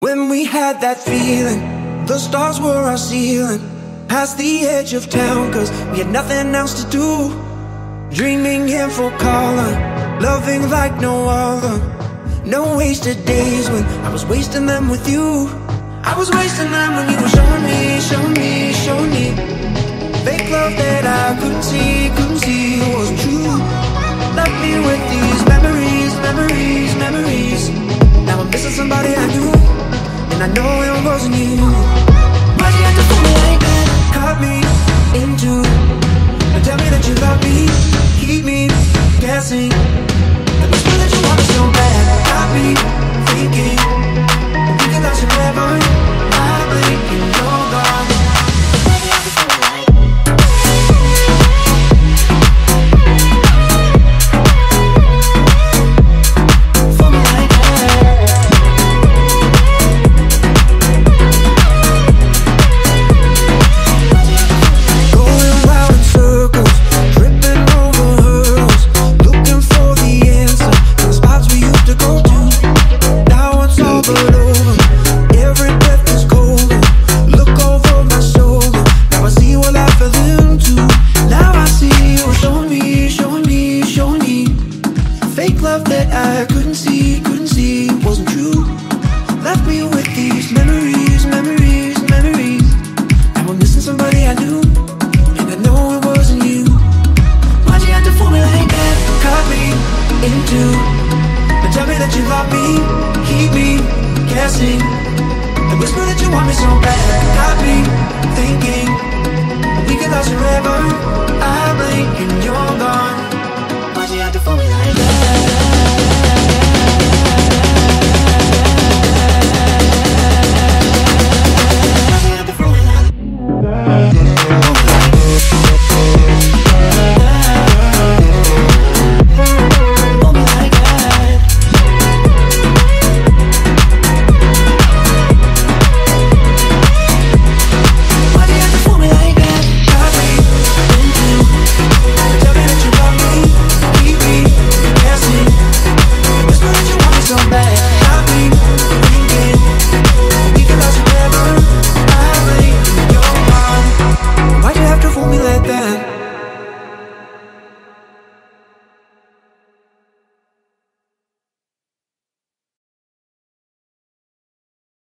When we had that feeling, the stars were our ceiling. Past the edge of town, cause we had nothing else to do. Dreaming in full color, loving like no other. No wasted days when I was wasting them with you. I was wasting them when you were showing me, showing me, showing me. Fake love that I couldn't see wasn't true. Left me with these memories, memories, memories. Now I'm missing somebody I knew, and I know it wasn't you. Why'd you have to fool me like that? Caught me into. Now tell me that you love me, keep me guessing. Let me feel that you want me so bad. Got me thinking, thinking that you never. Fake love that I couldn't see, wasn't true. Left me with